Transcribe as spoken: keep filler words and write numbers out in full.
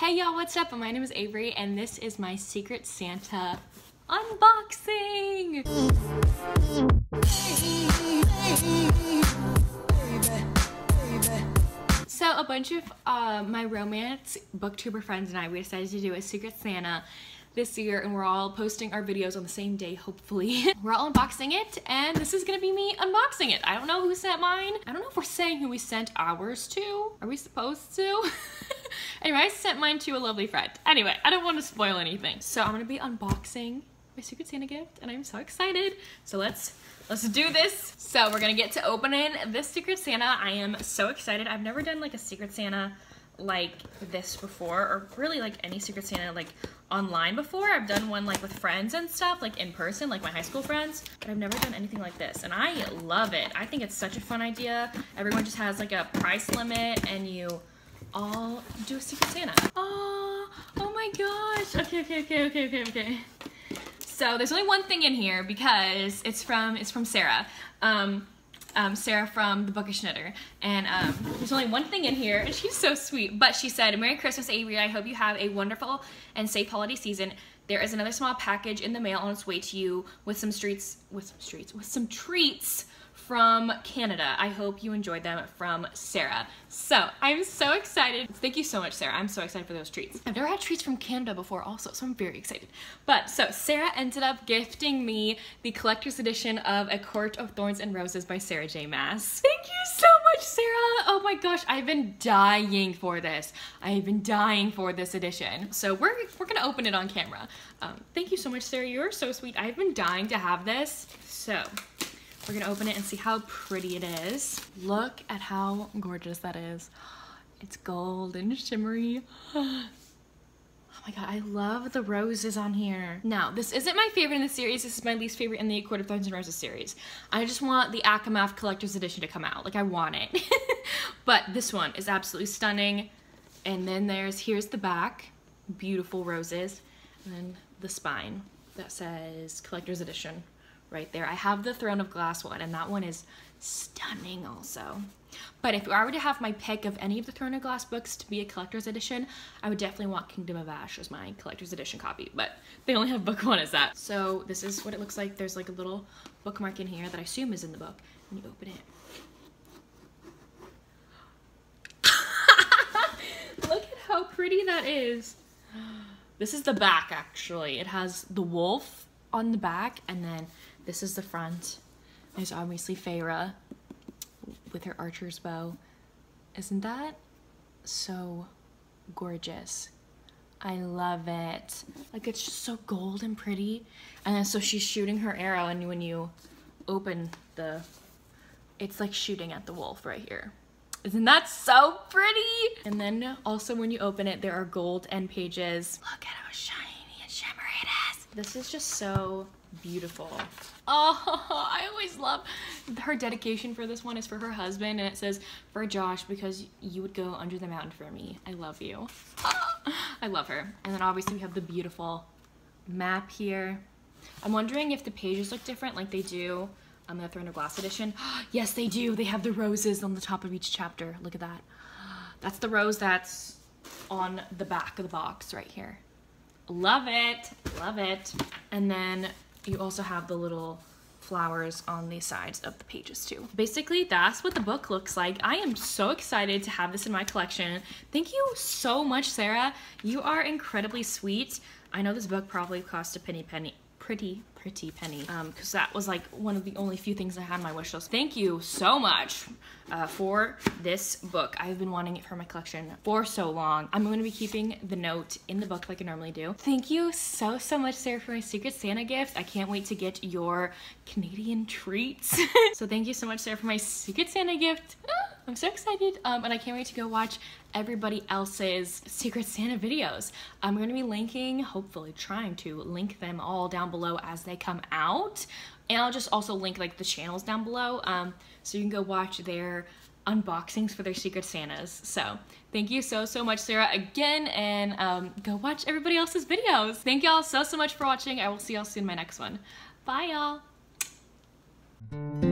Hey y'all, what's up? My name is Avery and this is my Secret Santa unboxing! So a bunch of uh, my romance booktuber friends and I, we decided to do a Secret Santa this year and we're all posting our videos on the same day, hopefully. We're all unboxing it and this is gonna be me unboxing it. I don't know who sent mine. I don't know if we're saying who we sent ours to. Are we supposed to? Anyway, I sent mine to a lovely friend. Anyway, I don't want to spoil anything. So I'm gonna be unboxing my Secret Santa gift and I'm so excited. So let's let's do this. So we're gonna get to opening this Secret Santa. I am so excited. I've never done like a Secret Santa like this before, or really like any Secret Santa like online before. I've done one like with friends and stuff, like in person, like my high school friends, but I've never done anything like this and I love it. I think it's such a fun idea. Everyone just has like a price limit and you all do a Secret Santa. Oh, oh my gosh. Okay, okay, okay, okay, okay, okay. So there's only one thing in here because it's from it's from Sarah. Um, Um, Sarah from the Bookish Knitter, and um, there's only one thing in here and she's so sweet, but she said, "Merry Christmas, Avery. I hope you have a wonderful and safe holiday season. There is another small package in the mail on its way to you with some streets with some streets with some treats from Canada. I hope you enjoyed them." From Sarah. So I'm so excited. Thank you so much, Sarah. I'm so excited for those treats. I've never had treats from Canada before also, so I'm very excited. But so Sarah ended up gifting me the collector's edition of A Court of Thorns and Roses by Sarah J. Maas. Thank you so much, Sarah. Oh my gosh, I've been dying for this. I've been dying for this edition. So we're, we're gonna open it on camera. Um, thank you so much, Sarah. You're so sweet. I've been dying to have this. So we're gonna open it and see how pretty it is. Look at how gorgeous that is. It's gold and shimmery. Oh my god, I love the roses on here. Now, this isn't my favorite in the series. This is my least favorite in the A Court of Thorns and Roses series. I just want the Acomaf Collector's Edition to come out. Like, I want it. But this one is absolutely stunning. And then there's, here's the back. Beautiful roses. And then the spine that says Collector's Edition right there. I have the Throne of Glass one and that one is stunning also. But if I were to have my pick of any of the Throne of Glass books to be a collector's edition, I would definitely want Kingdom of Ash as my collector's edition copy, but they only have book one as that. So this is what it looks like. There's like a little bookmark in here that I assume is in the book when you open it. Look at how pretty that is. This is the back actually. It has the wolf on the back and then this is the front. There's obviously Feyre with her archer's bow. Isn't that so gorgeous? I love it. Like, it's just so gold and pretty. And then so she's shooting her arrow and when you open the, it's like shooting at the wolf right here. Isn't that so pretty? And then also when you open it, there are gold end pages. Look at how shiny and shimmery it is. This is just so beautiful. Oh, I always love her dedication for this one. Is for her husband and it says, "For Josh, because you would go under the mountain for me. I love you." Oh, I love her. And then obviously we have the beautiful map here. I'm wondering if the pages look different like they do on the Throne of Glass edition. Yes, they do. They have the roses on the top of each chapter. Look at that. That's the rose that's on the back of the box right here. Love it. Love it. And then you also have the little flowers on the sides of the pages too. Basically, that's what the book looks like. I am so excited to have this in my collection. Thank you so much, Sarah. You are incredibly sweet. I know this book probably cost a penny penny. Pretty, pretty penny. Um, because that was like one of the only few things I had on my wish list. Thank you so much uh, for this book. I've been wanting it for my collection for so long. I'm gonna be keeping the note in the book like I normally do. Thank you so, so much, Sarah, for my Secret Santa gift. I can't wait to get your Canadian treats. So thank you so much, Sarah, for my Secret Santa gift. I'm so excited, um, and I can't wait to go watch everybody else's Secret Santa videos. I'm going to be linking, hopefully trying to link them all down below as they come out. And I'll just also link like the channels down below, um, so you can go watch their unboxings for their Secret Santas. So thank you so, so much, Sarah, again, and um, go watch everybody else's videos. Thank y'all so, so much for watching. I will see y'all soon in my next one. Bye, y'all.